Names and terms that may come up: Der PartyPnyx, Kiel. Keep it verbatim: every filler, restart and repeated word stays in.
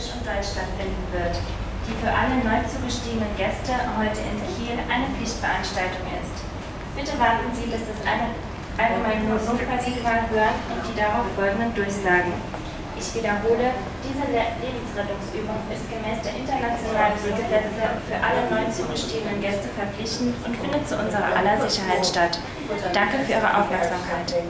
Englisch und Deutsch stattfinden wird, die für alle neu zugestiegenen Gäste heute in Kiel eine Pflichtveranstaltung ist. Bitte warten Sie, bis das allgemeine Notfallsignal hören und die darauf folgenden Durchsagen. Ich wiederhole, diese Lebensrettungsübung ist gemäß der internationalen Gesetze für alle neu zugestiegenen Gäste verpflichtend und findet zu unserer aller Sicherheit statt. Danke für Ihre Aufmerksamkeit.